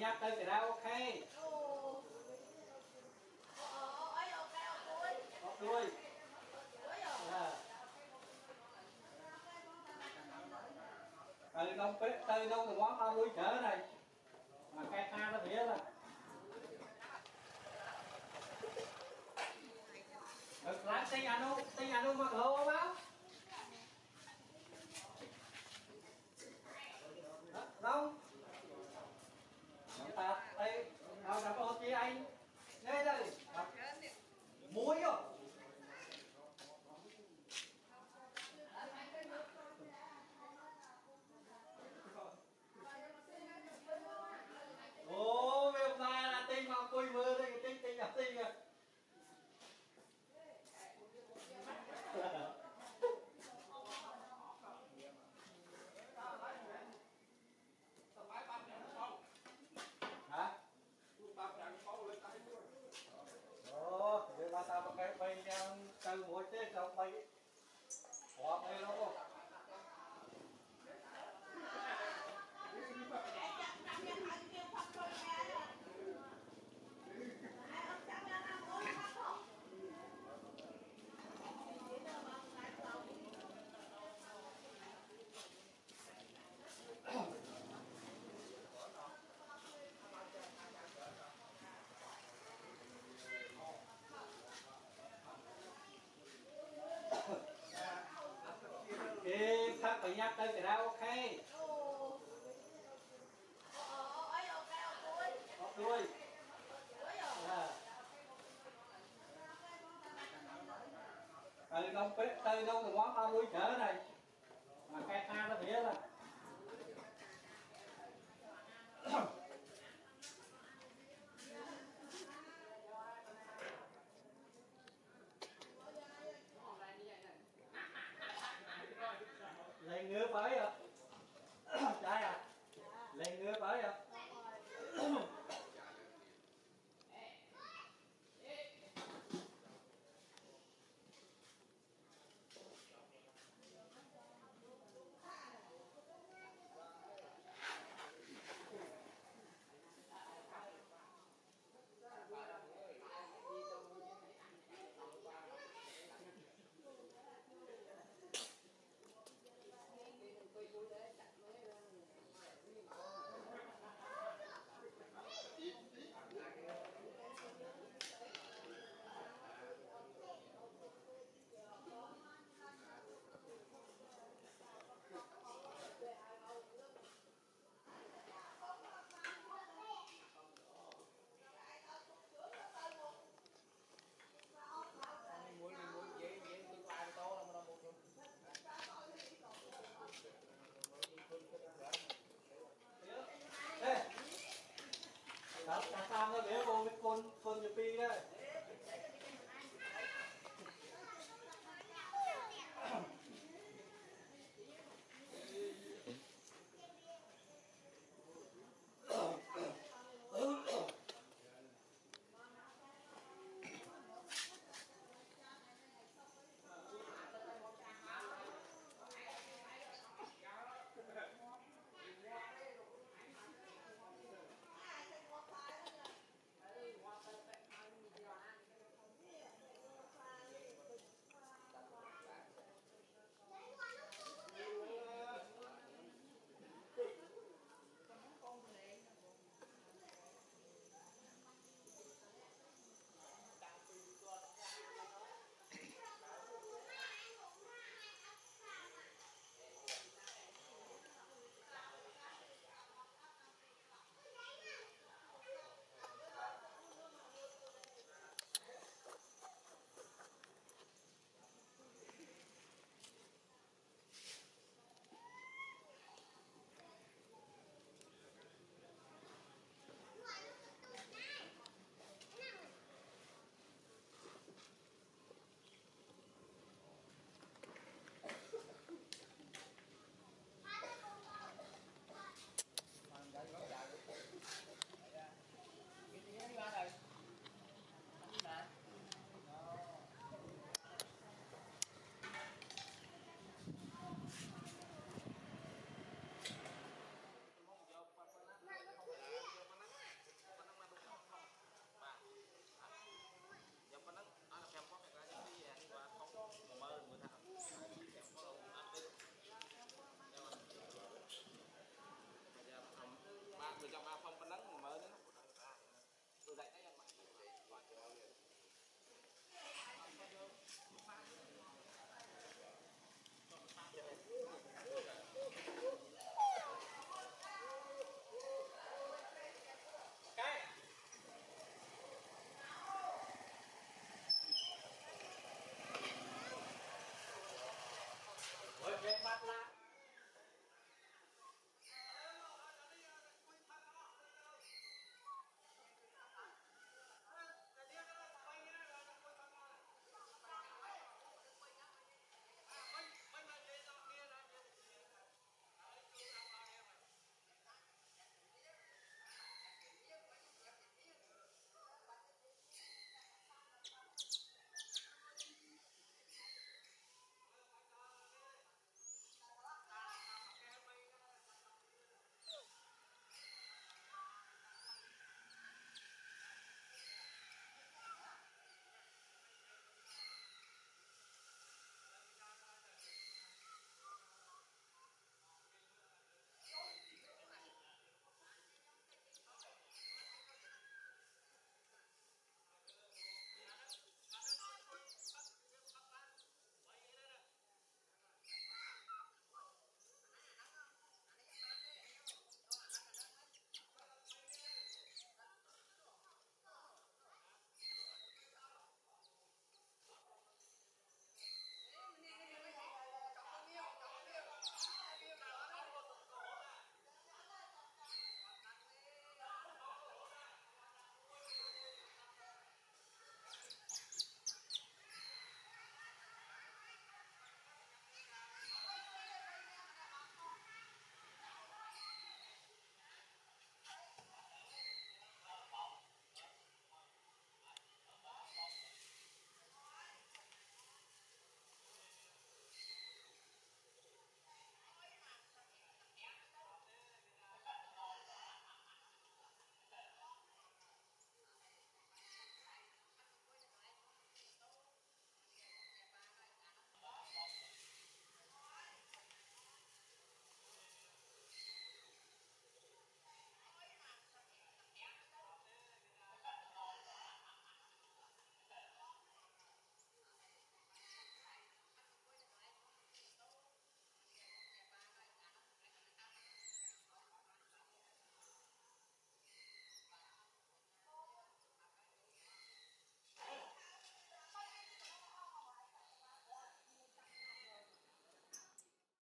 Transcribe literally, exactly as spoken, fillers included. nhắc tới cái đó ok. Một đuôi. Từ đông từ đông thì món đuôi trở này. Mà cái ta nó biết là. Được lắm tí anu, tí anu mà lô báo. Đông. Ta đây, đâu đã có chị anh. Đây đây. Muối không? Ô, về hôm nay là tinh mà cùi mưa đây, tinh tinh nhập tinh rồi. Hả? Đó, vậy mà tao bằng cái bay nhau từ mũi tới xong bay quá bay luôn. Thì thắc phải nhắc tới cái đó ok. Một đuôi. Từ đông từ đông thì món ba đuôi trở này. Mà cái ta nó biết là. Lại ngứa phải rồi.